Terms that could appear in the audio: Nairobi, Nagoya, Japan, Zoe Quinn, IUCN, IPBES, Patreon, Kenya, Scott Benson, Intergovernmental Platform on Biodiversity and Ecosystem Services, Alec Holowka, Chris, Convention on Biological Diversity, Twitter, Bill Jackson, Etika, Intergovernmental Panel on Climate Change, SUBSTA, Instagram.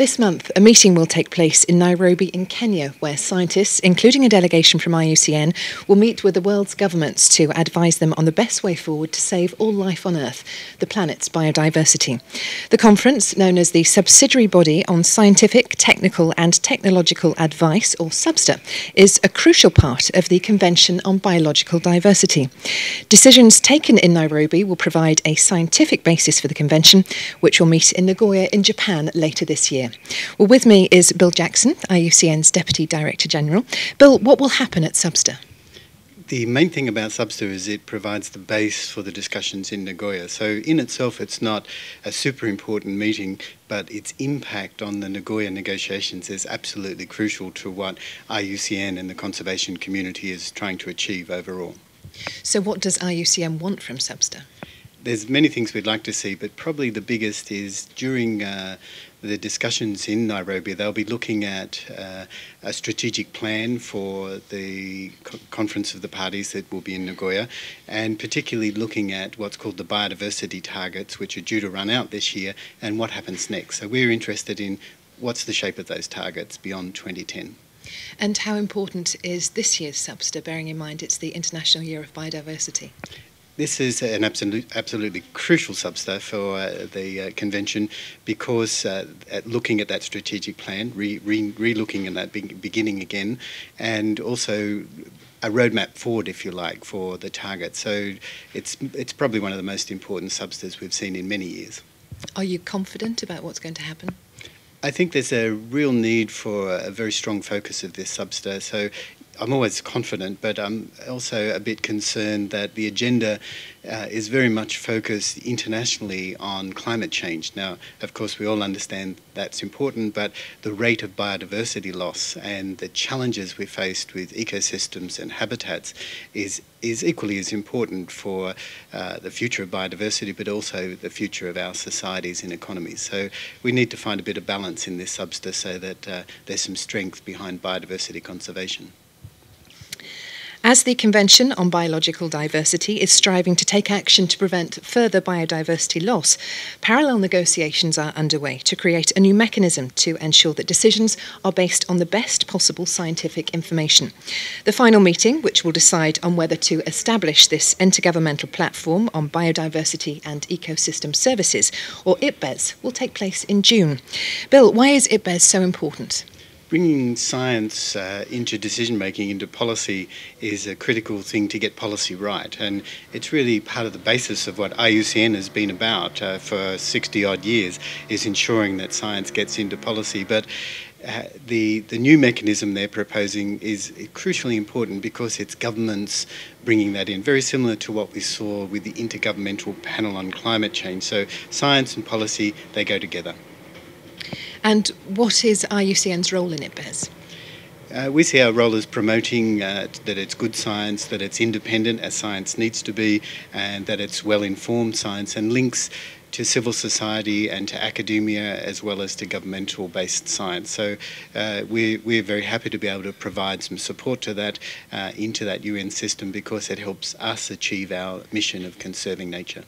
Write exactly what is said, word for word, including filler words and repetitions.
This month, a meeting will take place in Nairobi in Kenya, where scientists, including a delegation from I U C N, will meet with the world's governments to advise them on the best way forward to save all life on Earth, the planet's biodiversity. The conference, known as the Subsidiary Body on Scientific, Technical and Technological Advice, or SUBSTA, is a crucial part of the Convention on Biological Diversity. Decisions taken in Nairobi will provide a scientific basis for the convention, which will meet in Nagoya in Japan later this year. Well, with me is Bill Jackson, I U C N's Deputy Director General. Bill, what will happen at SUBSTA? The main thing about SUBSTA is it provides the base for the discussions in Nagoya. So in itself, it's not a super important meeting, but its impact on the Nagoya negotiations is absolutely crucial to what I U C N and the conservation community is trying to achieve overall. So what does I U C N want from SUBSTA? There's many things we'd like to see, but probably the biggest is during uh, the discussions in Nairobi, they'll be looking at uh, a strategic plan for the co conference of the parties that will be in Nagoya, and particularly looking at what's called the biodiversity targets, which are due to run out this year, and what happens next. So we're interested in what's the shape of those targets beyond twenty ten. And how important is this year's SUBSTA, bearing in mind it's the International Year of Biodiversity? This is an absolute, absolutely crucial SUBSTA for uh, the uh, convention, because uh, at looking at that strategic plan, re, re, re-looking at that be beginning again, and also a roadmap forward, if you like, for the target. So it's, it's probably one of the most important SUBSTAs we've seen in many years. Are you confident about what's going to happen? I think there's a real need for a very strong focus of this SUBSTA. So I'm always confident, but I'm also a bit concerned that the agenda uh, is very much focused internationally on climate change. Now, of course, we all understand that's important, but the rate of biodiversity loss and the challenges we're faced with ecosystems and habitats is is equally as important for uh, the future of biodiversity, but also the future of our societies and economies. So we need to find a bit of balance in this SUBSTA so that uh, there's some strength behind biodiversity conservation. As the Convention on Biological Diversity is striving to take action to prevent further biodiversity loss, parallel negotiations are underway to create a new mechanism to ensure that decisions are based on the best possible scientific information. The final meeting, which will decide on whether to establish this Intergovernmental Platform on Biodiversity and Ecosystem Services, or I P B E S, will take place in June. Bill, why is I P B E S so important? Bringing science uh, into decision-making, into policy, is a critical thing to get policy right. And it's really part of the basis of what I U C N has been about uh, for sixty-odd years, is ensuring that science gets into policy. But Uh, the, the new mechanism they're proposing is crucially important because it's governments bringing that in, very similar to what we saw with the Intergovernmental Panel on Climate Change. So science and policy, they go together. And what is I U C N's role in I P B E S? Uh, we see our role as promoting uh, that it's good science, that it's independent, as science needs to be, and that it's well-informed science, and links to civil society and to academia as well as to governmental-based science. So uh, we, we're very happy to be able to provide some support to that, uh, into that U N system, because it helps us achieve our mission of conserving nature.